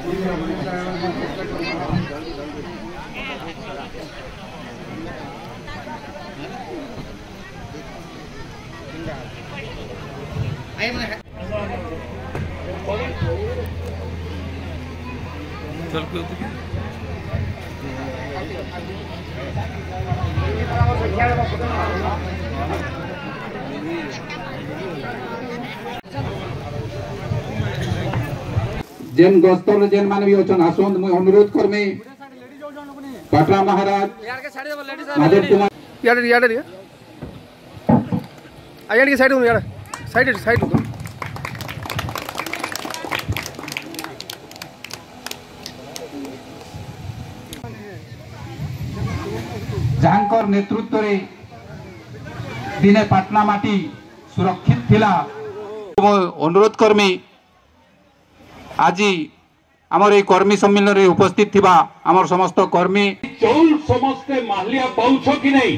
चल जेन गस्तल जेन मान भी होचन आसोंद मु अनुरोध करमे पाटरा महाराज यार के साइड लेडीज महादेव कुमार यार आयन के साइड यार साइड तो जांकर नेतृत्व रे दिने पाटना माटी सुरक्षित थिला मु अनुरोध करमे आज आमर ये कर्मी सम्मेलन रे उपस्थित थिबा आमर समस्त कर्मी चौल समस्ते माहलिया पाउछो कि नहीं।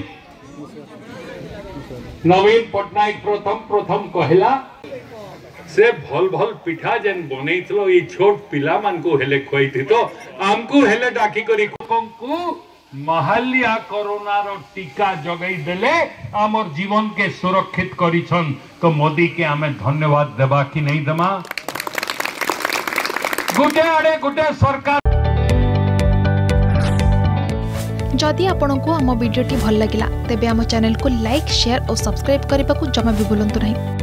नवीन पटनायक प्रथम कहला से भल भल पिठा जेन बनेइतलो ये छोट पिला मान को हेले खोइथि तो आमको हेले डाकी करी कोंकू माहलिया कोरोना रो टीका जगई देले आमर जीवन के सुरक्षित करिछन तो मोदी के हमें धन्यवाद देबा कि नहीं देमा गुटे सरकार। जदि आपंक आम भिडी भल लगा तेब आम चैनल को लाइक शेयर और सब्सक्राइब करने को जमा भी भूलु नहीं।